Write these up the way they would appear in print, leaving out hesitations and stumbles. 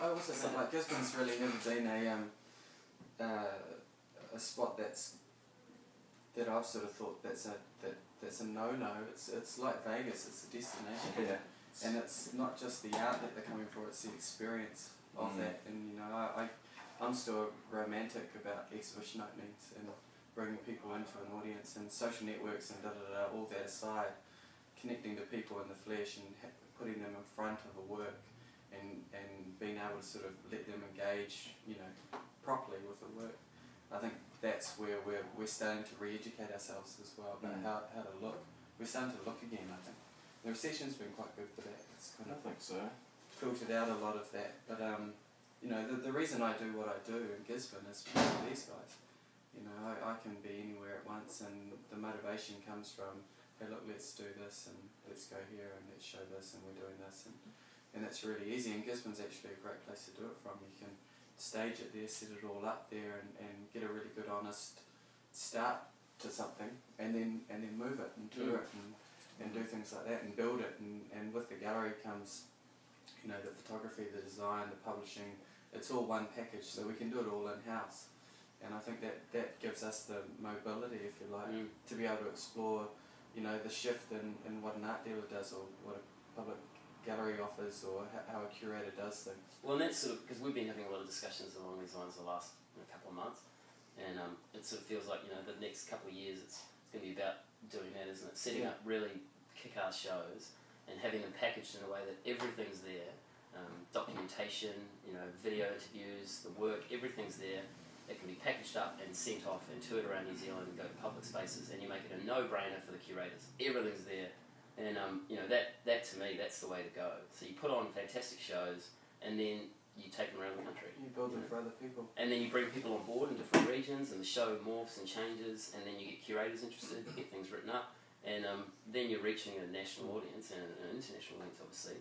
I also think like Gisborne's really never been a spot that I've sort of thought that's a no-no. It's like Vegas. It's a destination. Yeah. And it's not just the art that they're coming for, it's the experience of that. And you know, I'm still romantic about exhibition openings and bringing people into an audience, and social networks and all that aside, connecting to people in the flesh and putting them in front of a work, and being able to sort of let them engage, you know, properly with the work. I think that's where we're starting to re-educate ourselves as well about how to look. We're starting to look again, I think. The recession's been quite good for that. It's kind of filtered out a lot of that. But you know, the reason I do what I do in Gisborne is because of these guys. You know, I can be anywhere at once, and the motivation comes from, hey look, let's do this, and let's go here, and let's show this, and we're doing this, and that's really easy. And Gisborne's actually a great place to do it from. You can stage it there, set it all up there, and get a really good honest start to something, and then move it and tour it and do things like that and build it, and with the gallery comes, you know, the photography, the design, the publishing. It's all one package, so we can do it all in-house, and I think that gives us the mobility, if you like, to be able to explore, you know, the shift in what an art dealer does, or what a public gallery offers, or how a curator does things. Well, and that's sort of, because we've been having a lot of discussions along these lines the last couple of months, and it sort of feels like, you know, the next couple of years it's going to be about doing that, isn't it? Setting up really kick-ass shows and having them packaged in a way that everything's there, documentation, you know, video interviews, the work, everything's there. It can be packaged up and sent off and toured around New Zealand and go to public spaces, and you make it a no-brainer for the curators. Everything's there, and you know, that to me, that's the way to go. So you put on fantastic shows, and then you take them around the country. You build them for other people. And then you bring people on board in different regions, and the show morphs and changes, and then you get curators interested, you get things written up, and then you're reaching a national audience and an international audience, obviously.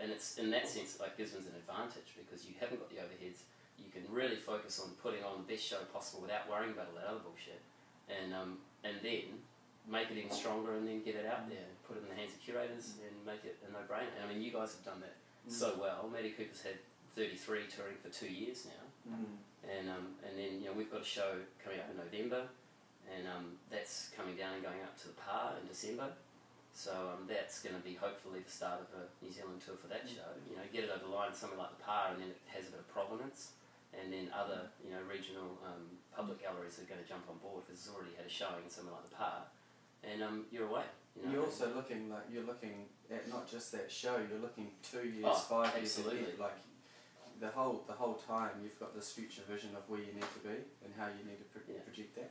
And it's in that sense, like, Gisborne's an advantage, because you haven't got the overheads. You can really focus on putting on the best show possible without worrying about all that other bullshit, and then make it even stronger, and then get it out there, put it in the hands of curators, and make it a no-brainer. And I mean, you guys have done that so well. Matty Cooper's had 33 touring for 2 years now, and then, you know, we've got a show coming up in November, and that's coming down and going up to the PAR in December. So that's going to be hopefully the start of a New Zealand tour for that show. You know, get it over the line somewhere like the PAR, and then it has a bit of provenance, and then other, you know, regional public galleries are going to jump on board, because it's already had a showing in somewhere like the PAR, and you're away. You know? You're also looking like, you're looking at not just that show. You're looking 2 years, 5 years ahead. Like the whole time, you've got this future vision of where you need to be and how you need to project that.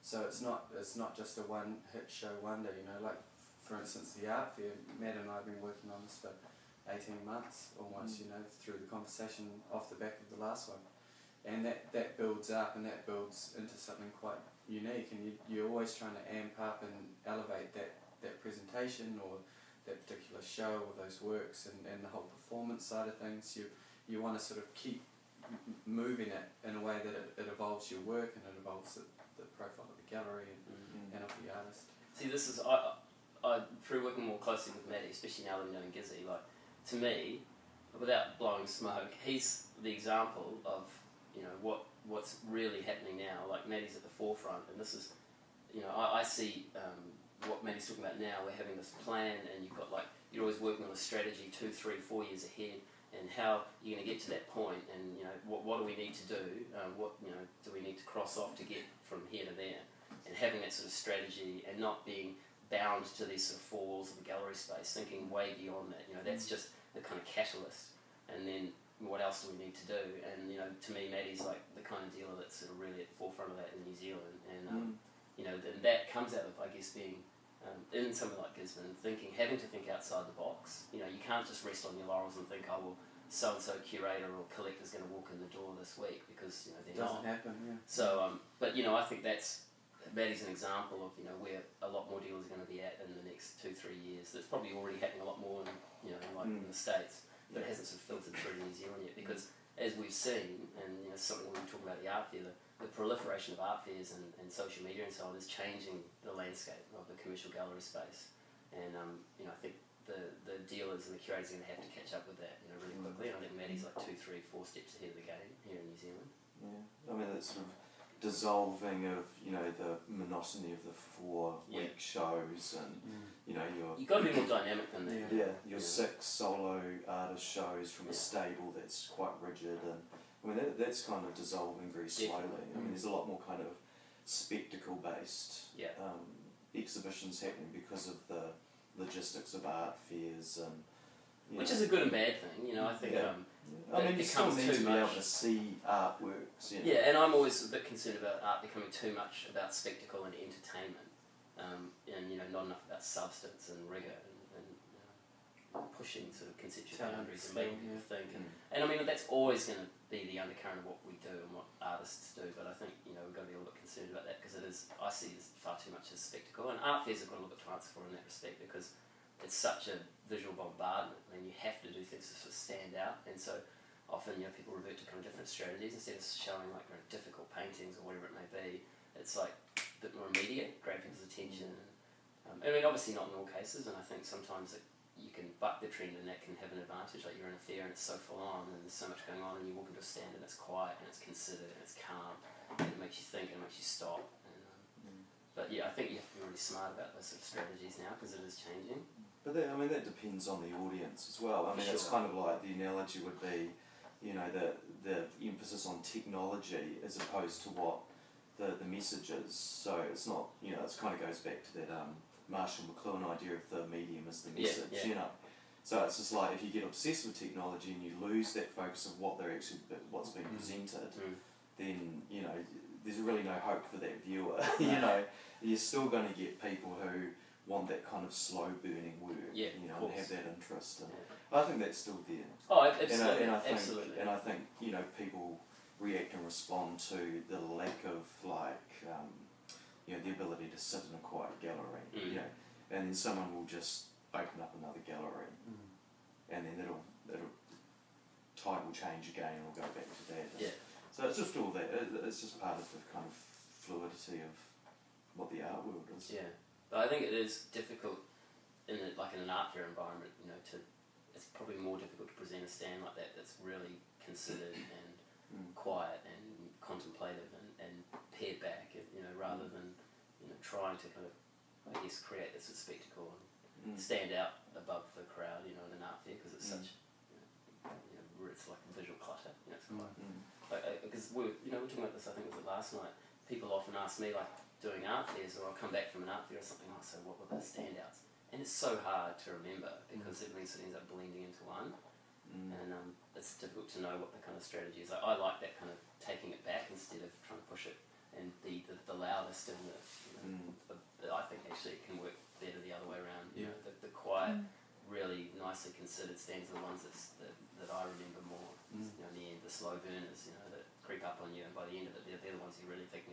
So it's not just a one-hit show wonder. You know, like for instance, the art fair. Matt and I have been working on this for 18 months almost. You know, through the conversation off the back of the last one. And that builds up, and that builds into something quite unique, and you're always trying to amp up and elevate that presentation, or that particular show, or those works, and the whole performance side of things. You want to sort of keep moving it in a way that it evolves your work, and it evolves the profile of the gallery and of the artist. See, this is, I through working more closely with Maddie, especially now that I'm knowing Gizzy, like, to me, without blowing smoke, he's the example of, you know, what's really happening now. Like, Maddie's at the forefront, and this is, you know, I see what Maddie's talking about now. We're having this plan, and you've got, like, you're always working on a strategy 2, 3, 4 years ahead, and how you're going to get to that point, and, you know, what do we need to do, what, you know, do we need to cross off to get from here to there, and having that sort of strategy, and not being bound to these sort of four walls of the gallery space, thinking way beyond that. You know, that's just the kind of catalyst, and then what else do we need to do? And, you know, to me, Maddie's like the kind of dealer that's sort of really at the forefront of that in New Zealand, and you know, and that comes out of, I guess, being in something like Gisborne, thinking, having to think outside the box. You know, you can't just rest on your laurels and think, oh well, so and so curator or collector's going to walk in the door this week, because, you know, they're not. Doesn't happen. Yeah. So, but you know, I think that's, Maddie's an example of, you know, where a lot more dealers are going to be at in the next 2-3 years. That's probably already happening a lot more, in, you know, like in the States. But it hasn't sort of filtered through New Zealand yet, because as we've seen, and you know, something when we talk about the art fair, the proliferation of art fairs and social media and so on is changing the landscape of the commercial gallery space. And you know, I think the dealers and the curators are going to have to catch up with that, you know, really quickly. And I think Maddie's like 2, 3, 4 steps ahead of the game here in New Zealand. Yeah, I mean that sort of dissolving of, you know, the monotony of the 4 week shows, and you know, you've got to be more dynamic than that. Yeah, your 6 solo artist shows from a stable that's quite rigid, and I mean that's kind of dissolving very slowly. I mean there's a lot more kind of spectacle based exhibitions happening because of the logistics of art fairs, and which is a good and bad thing, you know. I think I mean, you still need to be able to see artworks, you know. Yeah, and I'm always a bit concerned about art becoming too much about spectacle and entertainment, and you know, not enough about substance and rigour and pushing sort of conceptual boundaries and making people think. And I mean, that's always going to be the undercurrent of what we do and what artists do. But I think, you know, we've got to be a little bit concerned about that, because it is, I see this far too much as spectacle, and art fairs have got a little bit to answer for in that respect, because it's such a visual bombardment. I mean, you have to do things to sort of stand out, and so often, you know, people revert to kind of different strategies. Instead of showing like kind of difficult paintings or whatever it may be, it's like a bit more immediate, grab people's attention. I mean, obviously not in all cases, and I think sometimes you can buck the trend, and that can have an advantage. Like, you're in a fair and it's so full on, and there's so much going on, and you walk into a stand and it's quiet and it's considered and it's calm, and it makes you think and it makes you stop. And, but yeah, I think you have to be really smart about those sort of strategies now, because it is changing. But that, I mean, that depends on the audience as well. I mean, it's kind of like, the analogy would be, you know, the emphasis on technology as opposed to what the message is. So it's not, you know, it kind of goes back to that Marshall McLuhan idea of the medium as the message, you know. So it's just like, if you get obsessed with technology and you lose that focus of what they're actually, what's being presented, then, you know, there's really no hope for that viewer. You know, you're still going to get people who want that kind of slow burning work, you know, and have that interest. And I think that's still there. Oh, absolutely. And I think, and I think, you know, people react and respond to the lack of, like, you know, the ability to sit in a quiet gallery, you know, and then someone will just open up another gallery, and then it'll tide will change again, and we'll go back to that. Yeah. So it's just all that. It's just part of the kind of fluidity of what the art world is. Yeah. But I think it is difficult in a, like in an art fair environment, you know, it's probably more difficult to present a stand like that that's really considered and quiet and contemplative and pared back, you know, rather than, you know, trying to kind of, I guess, create this spectacle and stand out above the crowd, you know, in an art fair, because it's such, you know, it's like visual clutter, you know, it's quite, because we were talking about this, I think it was last night. People often ask me, like, doing art fairs, or I'll come back from an art fair or something, oh, so what were those standouts? And it's so hard to remember, because everything sort of ends up blending into one, and it's difficult to know what the kind of strategy is. Like, I like that kind of taking it back instead of trying to push it and be the loudest, and the, you know, I think actually it can work better the other way around. You know, the quiet, really nicely considered stands are the ones that I remember more. You know, in the end, the slow burners, you know, that creep up on you, and by the end of it, they're the ones you really think,